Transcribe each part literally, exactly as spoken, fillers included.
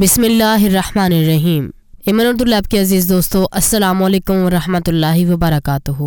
बिस्मिल्लाहिर्रहमानिर्रहीम। ऐमन उर्दू लैब के अजीज़ दोस्तों, अस्सलाम वालेकुम रहमतुल्लाहि व बरकातुहू।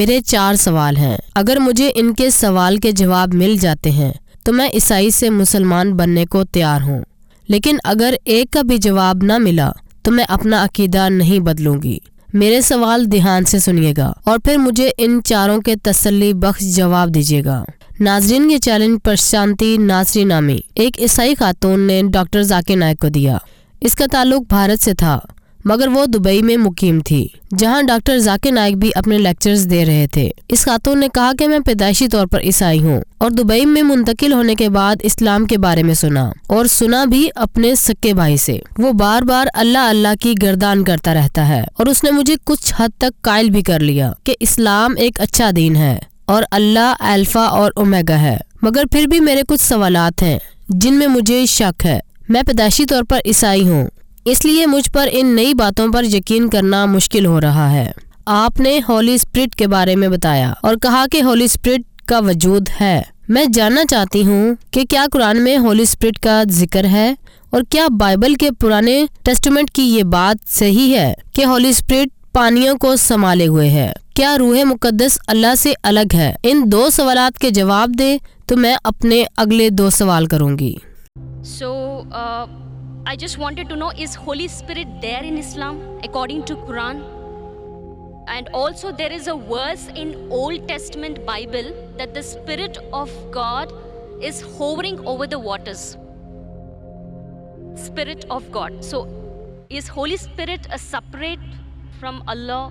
मेरे चार सवाल हैं, अगर मुझे इनके सवाल के जवाब मिल जाते हैं तो मैं ईसाई से मुसलमान बनने को तैयार हूँ, लेकिन अगर एक का भी जवाब ना मिला तो मैं अपना अकीदा नहीं बदलूँगी। मेरे सवाल ध्यान से सुनिएगा और फिर मुझे इन चारों के तसल्ली बख्श जवाब दीजिएगा। नाजरीन, ये चैलेंज पर शांति नासरी नामी एक ईसाई खातून ने डॉक्टर जाकिर नायक को दिया। इसका ताल्लुक भारत से था, मगर वो दुबई में मुकीम थी, जहां डॉक्टर जाकिर नायक भी अपने लेक्चर्स दे रहे थे। इस खातून ने कहा कि मैं पैदाइशी तौर पर ईसाई हूं और दुबई में मुंतकिल होने के बाद इस्लाम के बारे में सुना, और सुना भी अपने सक्के भाई से। वो बार बार अल्लाह अल्लाह की गर्दान करता रहता है और उसने मुझे कुछ हद तक कायल भी कर लिया कि इस्लाम एक अच्छा दीन है और अल्लाह अल्फा और ओमेगा है। मगर फिर भी मेरे कुछ सवालात हैं जिनमें मुझे शक है। मैं पैदाइशी तौर पर ईसाई हूँ, इसलिए मुझ पर इन नई बातों पर यकीन करना मुश्किल हो रहा है। आपने होली स्पिरिट के बारे में बताया और कहा कि होली स्पिरिट का वजूद है। मैं जानना चाहती हूँ कि क्या कुरान में होली स्पिरिट का जिक्र है, और क्या बाइबल के पुराने टेस्टामेंट की ये बात सही है कि होली स्पिरिट पानियों को संभाले हुए है? क्या रूह मुकद्दस अल्लाह से अलग है? इन दो सवालात के जवाब दे तो मैं अपने अगले दो सवाल करूँगी। So so, uh... I just wanted to know, is Holy Spirit there in Islam according to Quran? And also there is a verse in Old Testament Bible that the Spirit of God is hovering over the waters. Spirit of God. So is Holy Spirit a separate from Allah?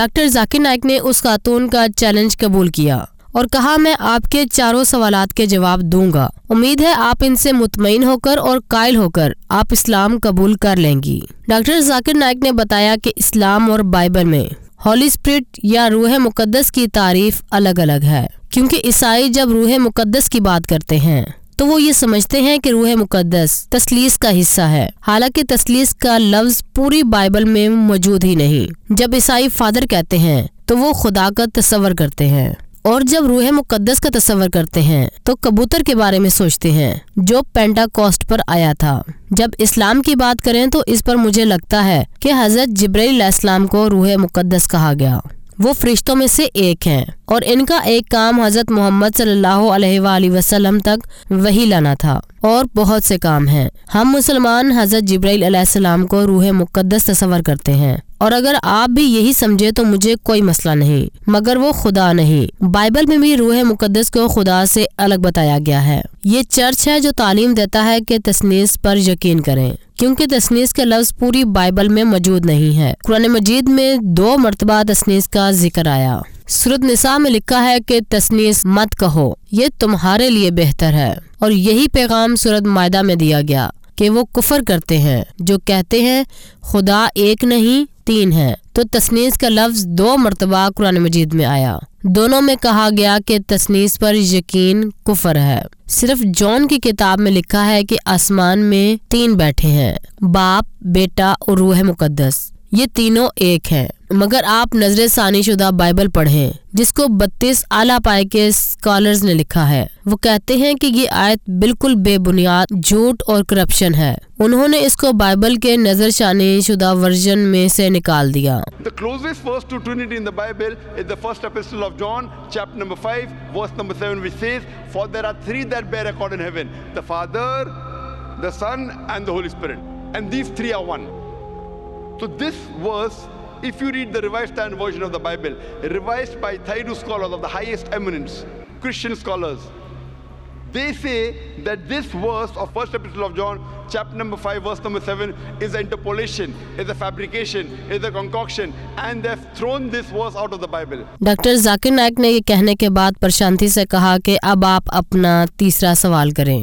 Doctor Zakir Naik ने उस खातून का challenge कबूल किया और कहा, मैं आपके चारों सवालात के जवाब दूंगा। उम्मीद है आप इनसे मुतमईन होकर और कायल होकर आप इस्लाम कबूल कर लेंगी। डॉक्टर जाकिर नाइक ने बताया कि इस्लाम और बाइबल में होली स्पिरिट या रूह मुकद्दस की तारीफ अलग अलग है, क्योंकि ईसाई जब रूह मुकद्दस की बात करते हैं तो वो ये समझते हैं कि रूह मुकद्दस तस्लीस का हिस्सा है, हालांकि तस्लीस का लफ्ज पूरी बाइबल में मौजूद ही नहीं। जब ईसाई फादर कहते हैं तो वो खुदा का तस्वर करते हैं, और जब रूह मुकद्दस का तस्वर करते हैं तो कबूतर के बारे में सोचते हैं जो पेंटाकॉस्ट पर आया था। जब इस्लाम की बात करें तो इस पर मुझे लगता है कि हजरत जिब्राइल अलैहिस्सलाम को रूह मुकद्दस कहा गया। वो फरिश्तों में से एक हैं और इनका एक काम हजरत मोहम्मद सल्लल्लाहु अलैहि वसल्लम तक वही लाना था, और बहुत से काम हैं। हम मुसलमान हजरत जिब्राइल अलैहिस्सलाम को रूह मुकद्दस तस्वर करते हैं, और अगर आप भी यही समझे तो मुझे कोई मसला नहीं, मगर वो खुदा नहीं। बाइबल में भी रूह मुकद्दस को खुदा से अलग बताया गया है। ये चर्च है जो तालीम देता है कि तस्नीस पर यकीन करें, क्योंकि तस्नीस का लफ्ज पूरी बाइबल में मौजूद नहीं है। कुरान मजीद में दो मरतबा तस्नीस का जिक्र आया। सूरत निसा में लिखा है कि तस्नीस मत कहो, ये तुम्हारे लिए बेहतर है, और यही पैगाम सूरत मायदा में दिया गया कि वो कुफर करते हैं जो कहते हैं खुदा एक नहीं तीन है। तो तस्नीस का लफ्ज दो मरतबा कुरान मजीद में आया, दोनों में कहा गया कि तस्नीस पर यकीन कुफर है। सिर्फ जॉन की किताब में लिखा है कि आसमान में तीन बैठे हैं, बाप, बेटा और रूह मुकद्दस, ये तीनों एक हैं। मगर आप नजर सानी शुदा बाइबल पढ़ें, जिसको बत्तीस आला पाए के स्कॉलर्स ने लिखा है। वो कहते हैं कि ये आयत बिल्कुल बेबुनियाद, झूठ और करप्शन है। उन्होंने इसको बाइबल के नजर सानी शुदा वर्जन में से निकाल दिया। The closest verse to Trinity in the Bible is the first epistle of John, chapter number five, verse number seven, which says, "For there are three that bear record in heaven: the Father, the Son, and the Holy Spirit, and these three are one." So this verse, if you read the Revised Standard Version of the Bible, revised by Thayru scholars of the highest eminence, Christian scholars, they say that this verse of First Epistle of John, chapter number five, verse number seven, is an interpolation, is a fabrication, is a concoction, and they've thrown this verse out of the Bible. Doctor Zakir Naik ने ये कहने के बाद प्रशांति से कहा कि अब आप अपना तीसरा सवाल करें,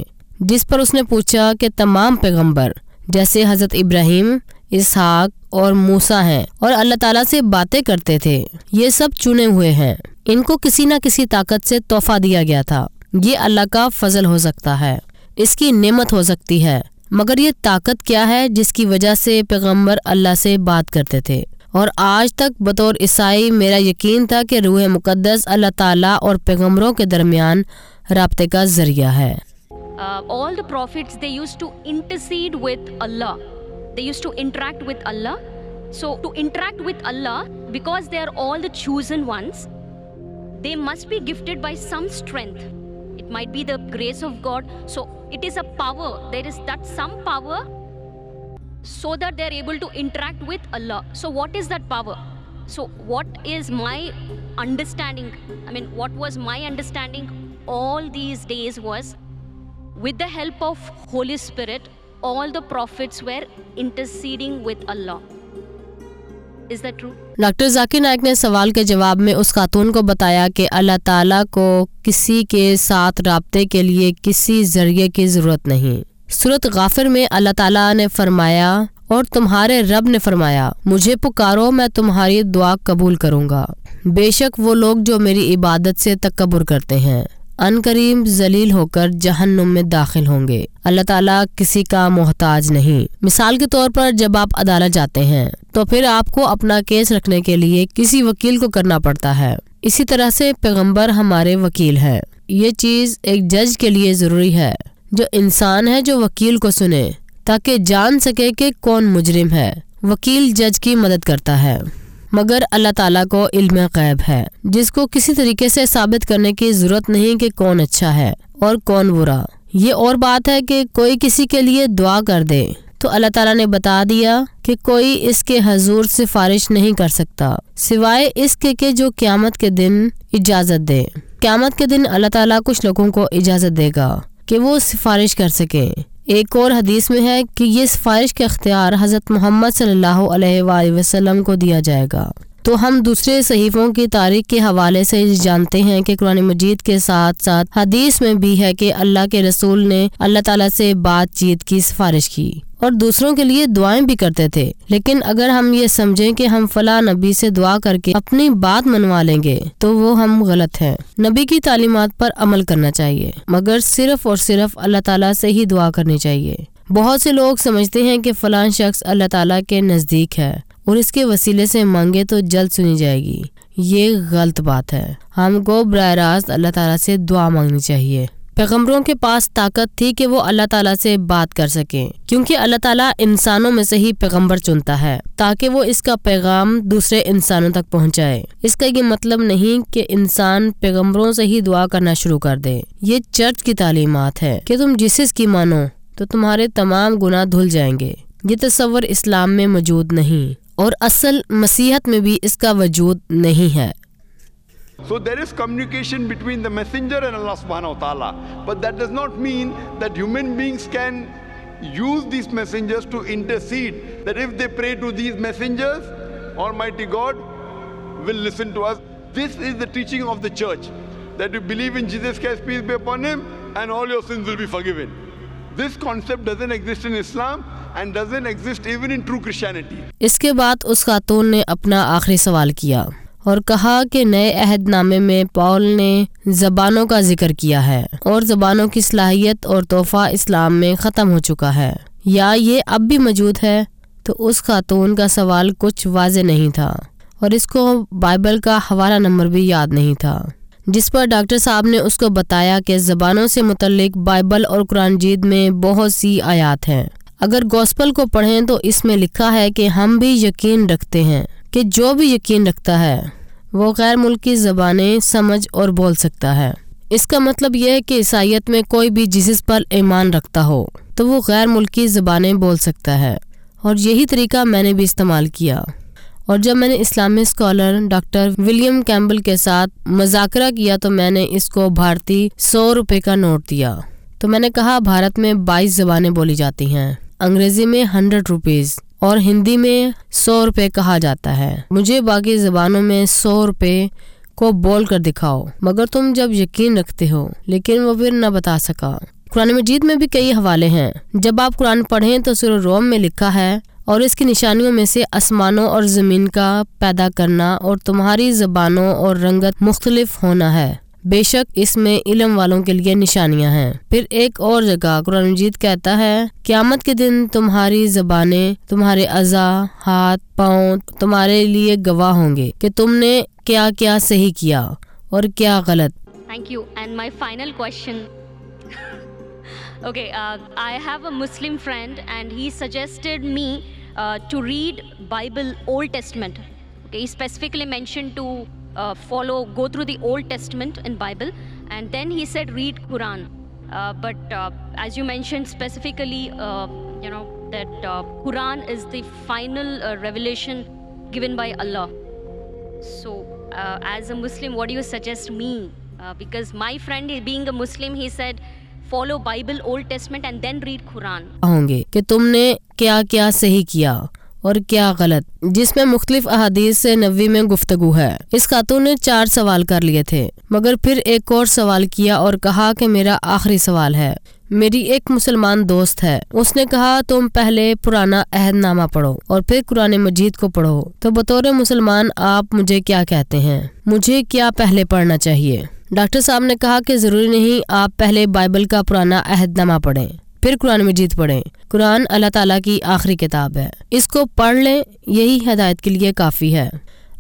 जिस पर उसने पूछा कि तमाम पैगम्बर जैसे हजरत इब्राहिम, इसहाक और मूसा हैं और अल्लाह ताला से बातें करते थे, ये सब चुने हुए हैं, इनको किसी न किसी ताकत से तोहफा दिया गया था। ये अल्लाह का फजल हो सकता है, इसकी नेमत हो सकती है, मगर ये ताकत क्या है जिसकी वजह से पैगंबर अल्लाह से बात करते थे? और आज तक बतौर ईसाई मेरा यकीन था कि रूह मुकद्दस अल्लाह ताला और पैगंबरों के दरमियान राब्ते का जरिया है। uh, all the prophets, they used to intercede with Allah. They used to interact with Allah. So to interact with Allah, because they are all the chosen ones, they must be gifted by some strength. It might be the grace of God. So it is a power. There is that some power so that they are able to interact with Allah. So what is that power? So what is my understanding? I mean, what was my understanding all these days was, with the help of Holy Spirit, all the prophets were interceding with Allah. Is that true? Doctor Zakir Naik ने सवाल के जवाब में उस खातून को बताया कि अल्लाह ताला को किसी के साथ राब्ते के लिए किसी जरिए की ज़रूरत नहीं। सूरत गाफिर में अल्लाह ताला ने फरमाया, और तुम्हारे रब ने फरमाया, मुझे पुकारो मैं तुम्हारी दुआ कबूल करूँगा, बेशक वो लोग जो मेरी इबादत से तकब्बुर करते हैं अनकरीम जलील होकर जहन्नुम में दाखिल होंगे। अल्लाह ताला किसी का मोहताज नहीं। मिसाल के तौर पर जब आप अदालत जाते हैं तो फिर आपको अपना केस रखने के लिए किसी वकील को करना पड़ता है, इसी तरह से पैगंबर हमारे वकील है। ये चीज एक जज के लिए जरूरी है जो इंसान है, जो वकील को सुने ताकि जान सके कि कौन मुजरिम है। वकील जज की मदद करता है, मगर अल्लाह ताला को इल्म गैब है जिसको किसी तरीके से साबित करने की जरूरत नहीं कि कौन अच्छा है और कौन बुरा। ये और बात है कि कोई किसी के लिए दुआ कर दे तो अल्लाह ताला ने बता दिया कि कोई इसके हजूर सिफारिश नहीं कर सकता सिवाय इसके के जो क़यामत के दिन इजाज़त दे। क़यामत के दिन अल्लाह ताला कुछ लोगों को इजाज़त देगा कि वो सिफारिश कर सके। एक और हदीस में है कि ये सिफारिश का अख्तियार हज़रत मोहम्मद सल्लल्लाहु अलैहि वसल्लम को दिया जाएगा। तो हम दूसरे सहीफों की तारीख के हवाले से जानते हैं कि कुरान मजीद के साथ साथ हदीस में भी है कि अल्लाह के रसूल ने अल्लाह ताला से बातचीत की सिफारिश की और दूसरों के लिए दुआएं भी करते थे। लेकिन अगर हम ये समझें कि हम फला नबी से दुआ करके अपनी बात मनवा लेंगे तो वो हम गलत हैं। नबी की तालीमात पर अमल करना चाहिए, मगर सिर्फ और सिर्फ अल्लाह ताला से ही दुआ करनी चाहिए। बहुत से लोग समझते हैं कि फलां शख्स अल्लाह ताला के नज़दीक है और इसके वसीले से मांगे तो जल्द सुनी जाएगी। ये गलत बात है। हमको बराह रास्त अल्लाह ताला से दुआ मांगनी चाहिए। पैगम्बरों के पास ताकत थी कि वो अल्लाह ताला से बात कर सकें, क्योंकि अल्लाह ताला इंसानों में से ही पैगम्बर चुनता है ताकि वो इसका पैगाम दूसरे इंसानों तक पहुंचाए। इसका ये मतलब नहीं कि इंसान पैगम्बरों से ही दुआ करना शुरू कर दे। ये चर्च की तालीमात है कि तुम जीसस की मानो तो तुम्हारे तमाम गुनाह धुल जाएंगे। ये तस्वर इस्लाम में मौजूद नहीं और असल मसीहत में भी इसका वजूद नहीं है। So there is communication between the messenger and Allah subhanahu wa ta'ala, but that does not mean that human beings can use these messengers to intercede, that if they pray to these messengers, Almighty God will listen to us. This is the teaching of the church, that you believe in Jesus Christ, peace be upon him, and all your sins will be forgiven. This concept doesn't exist in Islam and doesn't exist even in true Christianity. इसके बाद उस खातून ने अपना आखिरी सवाल किया और कहा कि नए अहदनामे में पॉल ने ज़बानों का जिक्र किया है और ज़बानों की सलाहियत और तोहफा इस्लाम में ख़त्म हो चुका है या ये अब भी मौजूद है। तो उस खातून का सवाल कुछ वाज़े नहीं था और इसको बाइबल का हवाला नंबर भी याद नहीं था, जिस पर डॉक्टर साहब ने उसको बताया कि ज़बानों से मुतल्लिक बाइबल और कुरान जीद में बहुत सी आयात हैं। अगर गॉस्पल को पढ़ें तो इसमें लिखा है कि हम भी यकीन रखते हैं कि जो भी यकीन रखता है वो गैर मुल्की ज़बानें समझ और बोल सकता है। इसका मतलब यह है कि ईसाइयत में कोई भी जीसस पर ईमान रखता हो तो वो गैर मुल्की ज़बानें बोल सकता है, और यही तरीका मैंने भी इस्तेमाल किया। और जब मैंने इस्लामी स्कॉलर डॉक्टर विलियम कैम्बल के साथ मज़ाकरा किया तो मैंने इसको भारतीय सौ रुपये का नोट दिया। तो मैंने कहा भारत में बाईस ज़बानें बोली जाती हैं, अंग्रेज़ी में हंड्रेड रुपीज़ और हिंदी में सौ रुपये कहा जाता है। मुझे बाकी ज़बानों में सौ रुपये को बोल कर दिखाओ, मगर तुम जब यकीन रखते हो। लेकिन वो फिर न बता सका। कुरान मजीद में भी कई हवाले हैं। जब आप कुरान पढ़ें तो सूरह रोम में लिखा है, और इसकी निशानियों में से आसमानों और ज़मीन का पैदा करना और तुम्हारी ज़बानों और रंगत मुख्तलिफ होना है, बेशक इसमें इल्म वालों के लिए निशानियां हैं। फिर एक और जगह कुरान मजीद कहता है, क़यामत के दिन तुम्हारी ज़बानें, तुम्हारे अज़ा, हाथ, पाँव तुम्हारे लिए गवाह होंगे कि तुमने क्या क्या सही किया और क्या गलत। Thank you and my final question Okay, uh, I have a Muslim friend and he suggested me uh, to read Bible, Old Testament. Okay, he specifically mentioned to uh, follow, go through the Old Testament in Bible, and then he said read Quran. Uh, but uh, as you mentioned specifically, uh, you know, that uh, Quran is the final uh, revelation given by Allah. So uh, as a Muslim, what do you suggest me? Uh, because my friend, being a Muslim, he said, follow Bible, Old Testament and then read Quran. होंगे कि तुमने क्या क्या सही किया और क्या गलत, जिसमें मुख्तलिफ अहादीस से नब्बी में गुफ्तगू है। इस खातून ने चार सवाल कर लिए थे, मगर फिर एक और सवाल किया और कहा कि मेरा आखिरी सवाल है। मेरी एक मुसलमान दोस्त है, उसने कहा तुम पहले पुराना अहदनामा पढ़ो और फिर कुरान मजीद को पढ़ो, तो बतौर मुसलमान आप मुझे क्या कहते हैं, मुझे क्या पहले पढ़ना चाहिए? डॉक्टर साहब ने कहा कि जरूरी नहीं, आप पहले बाइबल का पुराना अहदनामा पढ़ें फिर कुरान मजीद पढ़ें। कुरान अल्लाह ताला की आखिरी किताब है, इसको पढ़ लें, यही हिदायत के लिए काफ़ी है।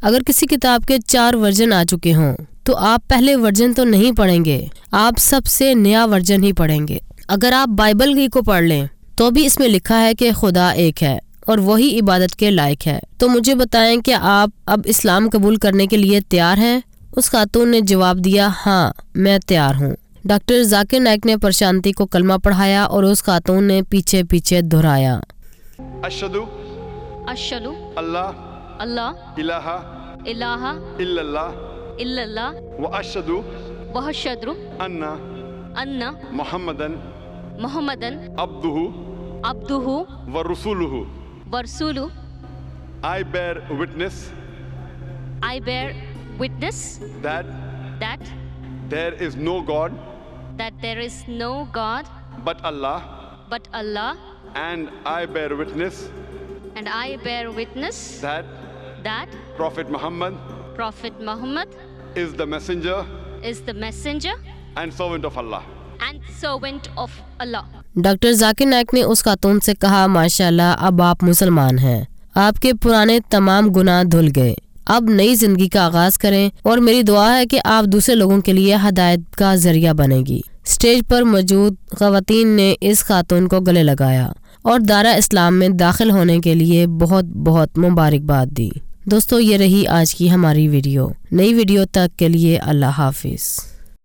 अगर किसी किताब के चार वर्जन आ चुके हों तो आप पहले वर्जन तो नहीं पढ़ेंगे, आप सबसे नया वर्जन ही पढ़ेंगे। अगर आप बाइबल ही को पढ़ लें तो भी इसमें लिखा है कि खुदा एक है और वही इबादत के लायक है, तो मुझे बताएं कि आप अब इस्लाम कबूल करने के लिए तैयार हैं? उस खातून ने जवाब दिया, हाँ मैं तैयार हूँ। डॉक्टर जाकिर नाइक ने प्रशांति को कलमा पढ़ाया और उस खातून ने पीछे पीछे दोहराया, अशहदु अशहदु अल्लाह अल्लाह इलाहा इलाहा इल्लल्लाह इल्लल्लाह व अशहदु व अशहदु अन्ना अन्ना मुहम्मदन मुहम्मदन अब्दुहु अब्दुहु व रसूलुहु व रसूलुहु। I bear witness I bear witness that that there is no god that there is no god but Allah but Allah and I bear witness and I bear witness that that Prophet Muhammad Prophet Muhammad is the messenger is the messenger and servant of Allah and servant of Allah। Doctor Zakir Naik ने उस खातून से कहा, माशाल्लाह अब आप मुसलमान हैं, आपके पुराने तमाम गुनाह धुल गए, अब नई जिंदगी का आगाज करें और मेरी दुआ है कि आप दूसरे लोगों के लिए हदायत का जरिया बनेगी। स्टेज पर मौजूद खवातीन ने इस खातून को गले लगाया और दारा इस्लाम में दाखिल होने के लिए बहुत बहुत मुबारकबाद दी। दोस्तों, ये रही आज की हमारी वीडियो। नई वीडियो तक के लिए अल्लाह हाफिज।